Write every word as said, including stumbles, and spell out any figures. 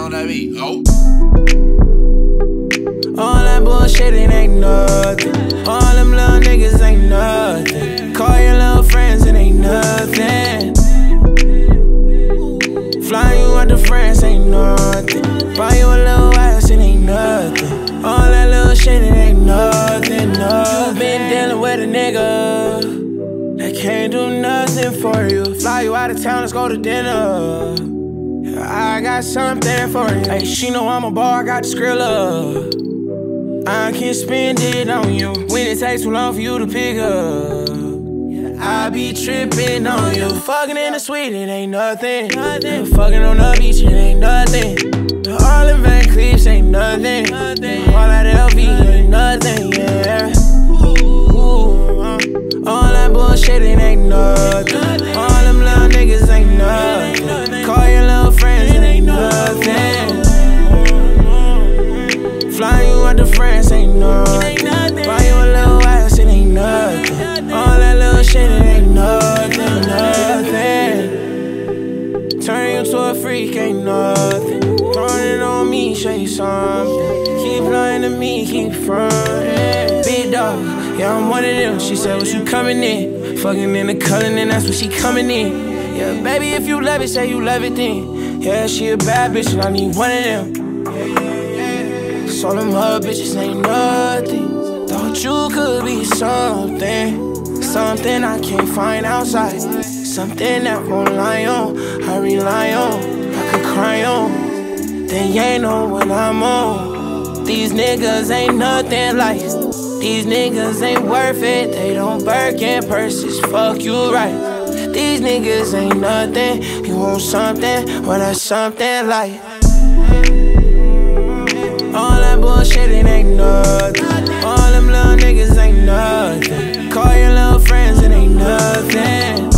on that beat. Oh. All that bullshitting ain't nothing. All them little niggas ain't nothing. Call your little friends and ain't nothing. Fly you out to France ain't nothing. Buy you a little ass, it ain't nothing. All that little shit, it ain't nothing, nothing. You been dealing with a nigga that can't do nothing for you. Fly you out of town, let's go to dinner. I got something for you. Hey, she know I'm a bar, I got the skrill up. I can't spend it on you. When it takes too long for you to pick up, I be trippin' on you. Fuckin' in the suite, it ain't nothing. nothing. Fuckin' on the beach, it ain't nothing. All in Van Cleef's ain't nothing. nothing. All at L V ain't nothing, yeah. Ooh, ooh, uh. All that bullshit, it ain't nothing. nothing. All them little niggas ain't nothing. nothing. Call your little friends, it ain't nothing. Fly you out to France, ain't nothing. Buy you a little ass, it ain't nothing. All that little shit, it ain't nothing, nothing. Turn you to a freak, ain't nothing. Throwing it on me, show you something. Keep lying to me, keep frontin'. Big dog, yeah, I'm one of them. She said, what you coming in? Fucking in the culling, and that's what she coming in. Yeah, baby, if you love it, say you love it then. Yeah, she a bad bitch, and I need one of them. So all them her bitches ain't nothing. Thought you could be something, something I can't find outside, something that won't lie on, I rely on, I could cry on. They ain't know what I'm on. These niggas ain't nothing like. These niggas ain't worth it. They don't Birkin purses, fuck you right. These niggas ain't nothing. You want something, well that's something like. All that bullshit, it ain't nothing. All them little niggas ain't nothing. Call your little friends, it ain't nothing.